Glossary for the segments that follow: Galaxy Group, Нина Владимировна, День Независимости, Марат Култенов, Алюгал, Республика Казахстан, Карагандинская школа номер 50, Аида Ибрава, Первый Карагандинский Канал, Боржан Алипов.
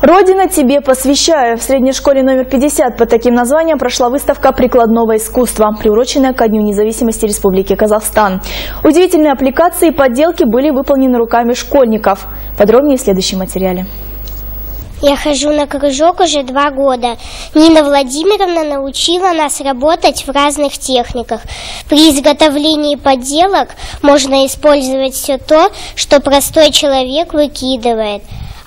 «Родина, тебе посвящаю». В средней школе номер 50 под таким названием прошла выставка прикладного искусства, приуроченная ко Дню независимости Республики Казахстан. Удивительные аппликации и подделки были выполнены руками школьников. Подробнее в следующем материале. Я хожу на кружок уже 2 года. Нина Владимировна научила нас работать в разных техниках. При изготовлении подделок можно использовать все то, что простой человек выкидывает.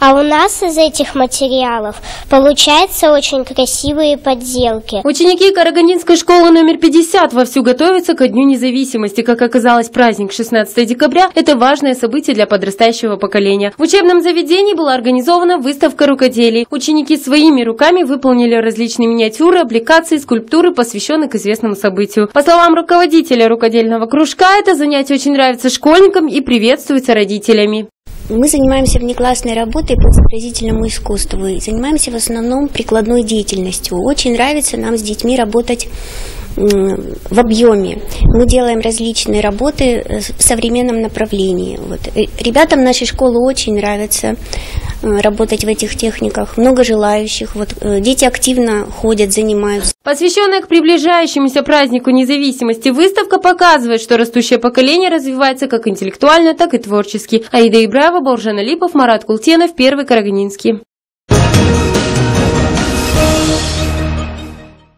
А у нас из этих материалов получаются очень красивые подделки. Ученики Карагандинской школы номер 50 вовсю готовятся ко Дню независимости. Как оказалось, праздник 16 декабря – это важное событие для подрастающего поколения. В учебном заведении была организована выставка рукоделий. Ученики своими руками выполнили различные миниатюры, аппликации, скульптуры, посвященные к известному событию. По словам руководителя рукодельного кружка, это занятие очень нравится школьникам и приветствуется родителями. Мы занимаемся внеклассной работой по изобразительному искусству и занимаемся в основном прикладной деятельностью. Очень нравится нам с детьми работать в объеме. Мы делаем различные работы в современном направлении. Вот. Ребятам нашей школы очень нравится работать в этих техниках, много желающих. Вот. Дети активно ходят, занимаются. Посвященная к приближающемуся празднику независимости выставка показывает, что растущее поколение развивается как интеллектуально, так и творчески. Аида Ибрава, Боржан Алипов, Марат Култенов, Первый Карагандинский.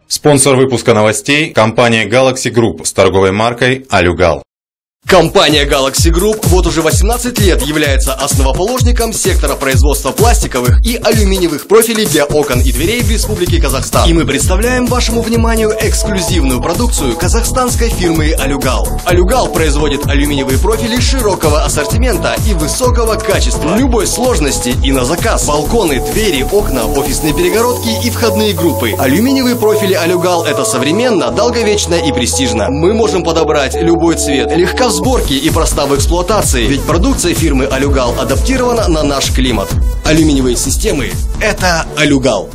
Спонсор выпуска новостей – компания Galaxy Group с торговой маркой «Алюгал». Компания Galaxy Group вот уже 18 лет является основоположником сектора производства пластиковых и алюминиевых профилей для окон и дверей в Республике Казахстан. И мы представляем вашему вниманию эксклюзивную продукцию казахстанской фирмы «Алюгал». «Алюгал» производит алюминиевые профили широкого ассортимента и высокого качества, любой сложности и на заказ. Балконы, двери, окна, офисные перегородки и входные группы. Алюминиевые профили «Алюгал» – это современно, долговечно и престижно. Мы можем подобрать любой цвет, легко сборки и проста в эксплуатации, ведь продукция фирмы «Алюгал» адаптирована на наш климат. Алюминиевые системы – это «Алюгал».